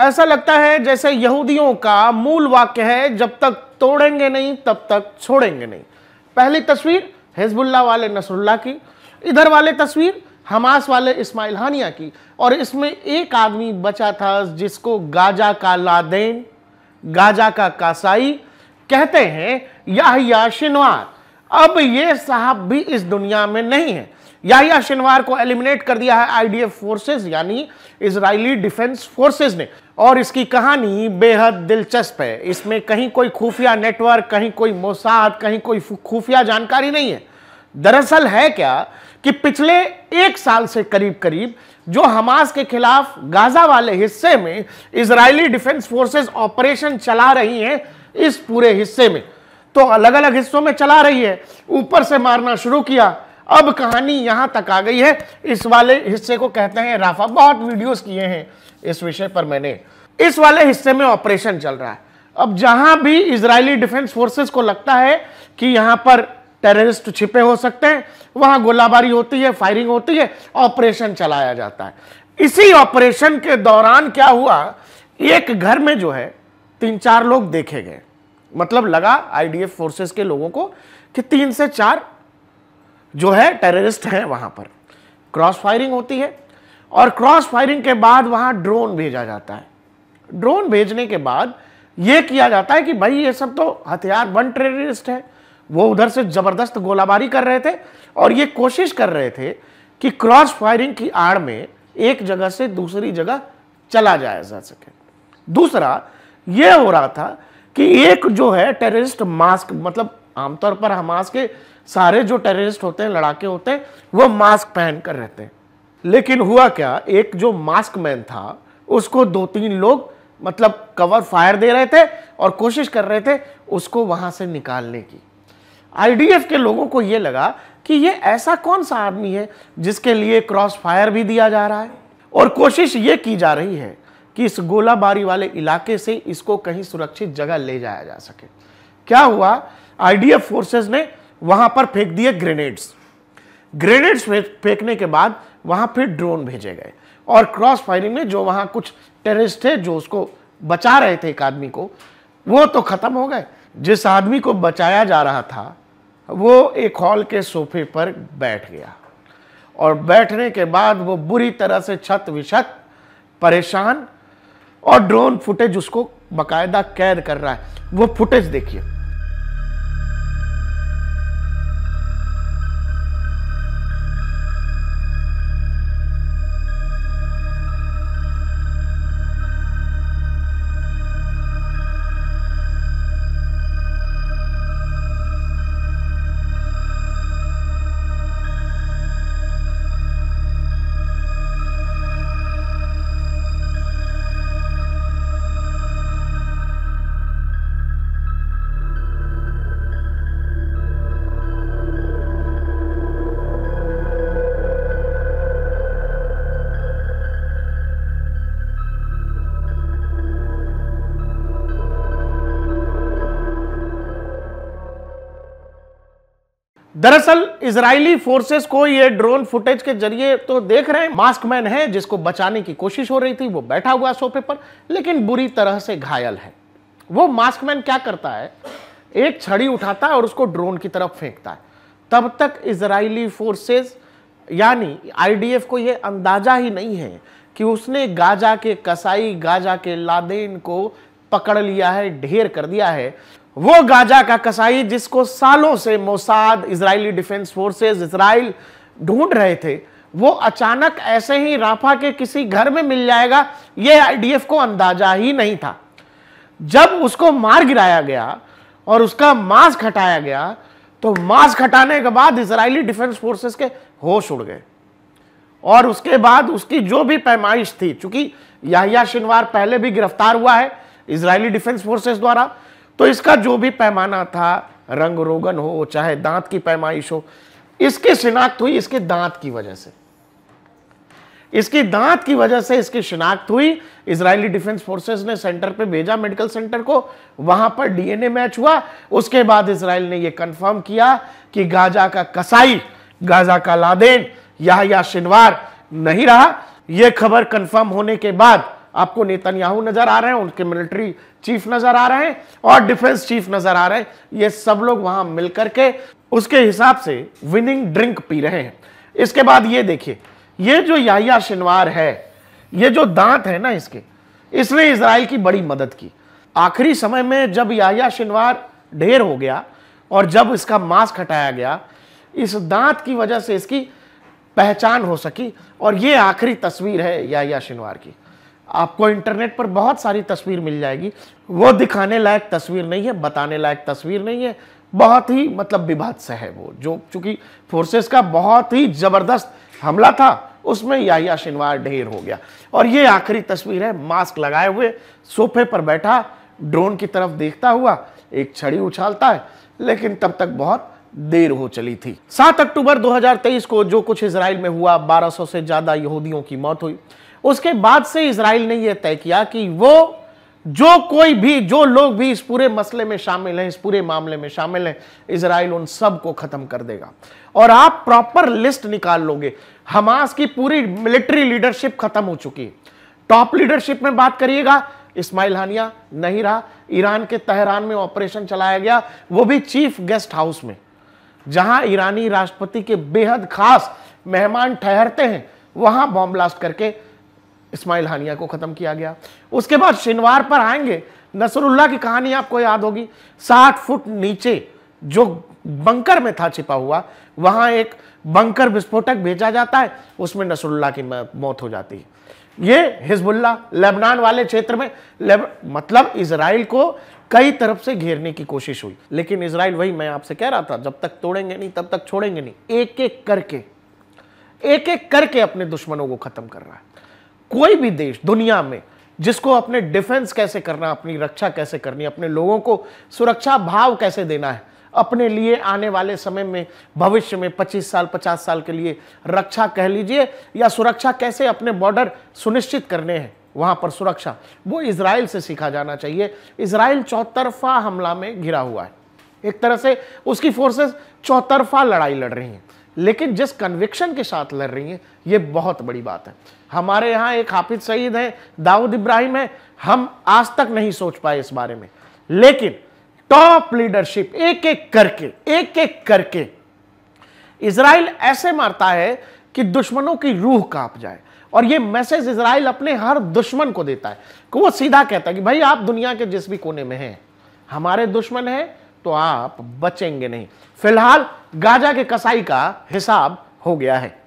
ऐसा लगता है जैसे यहूदियों का मूल वाक्य है, जब तक तोड़ेंगे नहीं तब तक छोड़ेंगे नहीं। पहली तस्वीर हिजबुल्लाह वाले नसरुल्लाह की, इधर वाले तस्वीर हमास वाले इस्माइल हानिया की। और इसमें एक आदमी बचा था जिसको गाजा का लादेन, गाजा का कासाई कहते हैं, याह्या सिनवार। अब ये साहब भी इस दुनिया में नहीं है। याह्या सिनवार को एलिमिनेट कर दिया है IDF फोर्सेस यानी इजरायली डिफेंस फोर्सेस ने। और इसकी कहानी बेहद दिलचस्प है। इसमें कहीं कोई खुफिया नेटवर्क, कहीं कोई मोसाद, कहीं कोई खुफिया जानकारी नहीं है। दरअसल है क्या कि पिछले एक साल से करीब करीब जो हमास के खिलाफ गाजा वाले हिस्से में इजरायली डिफेंस फोर्सेस ऑपरेशन चला रही हैं, इस पूरे हिस्से में तो अलग अलग हिस्सों में चला रही है, ऊपर से मारना शुरू किया। अब कहानी यहाँ तक आ गई है। इस वाले हिस्से को कहते हैं राफा। बहुत वीडियोस किए हैं इस विषय पर मैंने। इस वाले हिस्से में ऑपरेशन चल रहा है। अब जहां भी इजरायली डिफेंस फोर्सेस को लगता है कि यहाँ पर टेररिस्ट छिपे हो सकते हैं, वहां गोलाबारी होती है, फायरिंग होती है, ऑपरेशन चलाया जाता है। इसी ऑपरेशन के दौरान क्या हुआ, एक घर में जो है 3-4 लोग देखे गए। मतलब लगा IDF फोर्सेस के लोगों को कि 3 से 4 जो है टेररिस्ट हैं वहां पर। क्रॉस फायरिंग होती है और क्रॉस फायरिंग के बाद वहां ड्रोन भेजा जाता है। ड्रोन भेजने के बाद यह किया जाता है कि भाई ये सब तो हथियारबंद टेररिस्ट है, वो उधर से जबरदस्त गोलाबारी कर रहे थे और ये कोशिश कर रहे थे कि क्रॉस फायरिंग की आड़ में एक जगह से दूसरी जगह चला जाया जा सके। दूसरा ये हो रहा था कि एक जो है टेररिस्ट मास्क, मतलब आमतौर पर हमास के सारे जो टेररिस्ट होते हैं, लड़ाके होते हैं, वो मास्क पहन कर रहते हैं। लेकिन हुआ क्या, एक जो मास्क मैन था उसको 2-3 लोग मतलब कवर फायर दे रहे थे और कोशिश कर रहे थे उसको वहां से निकालने की। IDF के लोगों को ये लगा कि ये ऐसा कौन सा आदमी है जिसके लिए क्रॉस फायर भी दिया जा रहा है और कोशिश ये की जा रही है कि इस गोलाबारी वाले इलाके से इसको कहीं सुरक्षित जगह ले जाया जा सके। क्या हुआ, IDF फोर्सेस ने वहां पर फेंक दिए ग्रेनेड्स। ग्रेनेड्स फेंकने के बाद वहां फिर ड्रोन भेजे गए और क्रॉस फायरिंग में जो वहां कुछ टेररिस्ट थे जो उसको बचा रहे थे, एक आदमी को, वो तो खत्म हो गए। जिस आदमी को बचाया जा रहा था वो एक हॉल के सोफे पर बैठ गया और बैठने के बाद वो बुरी तरह से छत विछत परेशान, और ड्रोन फुटेज उसको बकायदा कैद कर रहा है। वो फुटेज देखिए। दरअसल इजरायली फोर्सेस को ये ड्रोन फुटेज के जरिए तो देख रहे हैं, मास्कमैन है जिसको बचाने की कोशिश हो रही थी, वो बैठा हुआ सोफे पर लेकिन बुरी तरह से घायल है। वो मास्कमैन क्या करता है, एक छड़ी उठाता है और उसको ड्रोन की तरफ फेंकता है। तब तक इजरायली फोर्सेस यानी IDF को ये अंदाजा ही नहीं है कि उसने गाजा के कसाई, गाजा के लादेन को पकड़ लिया है, ढेर कर दिया है। वो गाजा का कसाई जिसको सालों से Mossad, Israeli defence forces, Israel ढूंढ रहे थे, वो अचानक ऐसे ही राफा के किसी घर में मिल जाएगा, ये IDF को अंदाजा ही नहीं था। जब उसको मार गिराया गया और उसका मास्क हटाया गया तो मास्क हटाने के बाद इजरायली डिफेंस फोर्सेस के होश उड़ गए। और उसके बाद उसकी जो भी पैमाइश थी, चूंकि याह्या सिनवार पहले भी गिरफ्तार हुआ है इजरायली डिफेंस फोर्सेस द्वारा, तो इसका जो भी पैमाना था, रंग रोगन हो चाहे दांत की पैमाइश हो, इसकी शिनाख्त हुई इसके दांत की वजह से। इसकी दांत की वजह से इसकी शिनाख्त हुई। इजरायली डिफेंस फोर्सेस ने सेंटर पे भेजा, मेडिकल सेंटर को, वहां पर DNA मैच हुआ। उसके बाद इजराइल ने यह कंफर्म किया कि गाजा का कसाई, गाजा का लादेन याह्या सिनवार नहीं रहा। यह खबर कंफर्म होने के बाद आपको नेतन्याहू नजर आ रहे हैं, उनके मिलिट्री चीफ नजर आ रहे हैं और डिफेंस चीफ नजर आ रहे हैं। ये सब लोग वहां मिलकर के उसके हिसाब से विनिंग ड्रिंक पी रहे हैं। इसके बाद ये देखिए, ये जो याह्या सिनवार है, ये जो दांत है ना इसके, इसने इजराइल की बड़ी मदद की। आखिरी समय में जब याह्या सिनवार ढेर हो गया और जब इसका मास्क हटाया गया, इस दांत की वजह से इसकी पहचान हो सकी। और ये आखिरी तस्वीर है याह्या सिनवार की। आपको इंटरनेट पर बहुत सारी तस्वीर मिल जाएगी, वो दिखाने लायक तस्वीर नहीं है, बताने लायक तस्वीर नहीं है। बहुत ही मतलब विभत्स है वो, जो चूंकि फोर्सेस का बहुत ही जबरदस्त हमला था, उसमें याह्या सिनवार ढेर हो गया। और ये आखिरी तस्वीर है, मास्क लगाए हुए सोफे पर बैठा, ड्रोन की तरफ देखता हुआ, एक छड़ी उछालता है, लेकिन तब तक बहुत देर हो चली थी। 7 अक्टूबर 2023 को जो कुछ इजराइल में हुआ, 1200 से ज्यादा यहूदियों की मौत हुई। उसके बाद से इजराइल ने यह तय किया कि वो जो लोग भी इस पूरे मसले में शामिल हैं, इस पूरे मामले में शामिल हैं, इजराइल उन सब को खत्म कर देगा। और आप प्रॉपर लिस्ट निकाल लोगे। हमास की पूरी मिलिट्री लीडरशिप खत्म हो चुकी है। टॉप लीडरशिप में बात करिएगा, इस्माइल हानिया नहीं रहा। ईरान के तेहरान में ऑपरेशन चलाया गया, वो भी चीफ गेस्ट हाउस में, जहां ईरानी राष्ट्रपति के बेहद खास मेहमान ठहरते हैं, वहां बॉम्ब ब्लास्ट करके इस्माइल हानिया को खत्म किया गया। उसके बाद सिनवार पर आएंगे। नसरुल्लाह की कहानी आपको याद होगी। 60 फुट नीचे जो बंकर में था छिपा हुआ, वहां एक बंकर विस्फोटक भेजा जाता है, उसमें नसरुल्लाह की मौत हो जाती है। ये हिजबुल्ला लेबनान वाले क्षेत्र में मतलब इजराइल को कई तरफ से घेरने की कोशिश हुई, लेकिन इजराइल, वही मैं आपसे कह रहा था, जब तक तोड़ेंगे नहीं तब तक छोड़ेंगे नहीं। एक एक करके अपने दुश्मनों को खत्म कर रहा है। कोई भी देश दुनिया में जिसको अपने डिफेंस कैसे करना, अपनी रक्षा कैसे करनी, अपने लोगों को सुरक्षा भाव कैसे देना है, अपने लिए आने वाले समय में, भविष्य में 25 साल 50 साल के लिए रक्षा कह लीजिए या सुरक्षा, कैसे अपने बॉर्डर सुनिश्चित करने हैं, वहां पर सुरक्षा, वो इजराइल से सीखा जाना चाहिए। इजराइल चौतरफा हमला में घिरा हुआ है, एक तरह से उसकी फोर्सेस चौतरफा लड़ाई लड़ रही हैं, लेकिन जिस कन्विक्शन के साथ लड़ रही हैं, ये बहुत बड़ी बात है। हमारे यहाँ एक हाफिज सईद है, दाऊद इब्राहिम है, हम आज तक नहीं सोच पाए इस बारे में, लेकिन टॉप लीडरशिप एक एक करके इजराइल ऐसे मारता है कि दुश्मनों की रूह कांप जाए। और ये मैसेज इजराइल अपने हर दुश्मन को देता है कि वो सीधा कहता है कि भाई, आप दुनिया के जिस भी कोने में हैं, हमारे दुश्मन हैं, तो आप बचेंगे नहीं। फिलहाल गाजा के कसाई का हिसाब हो गया है।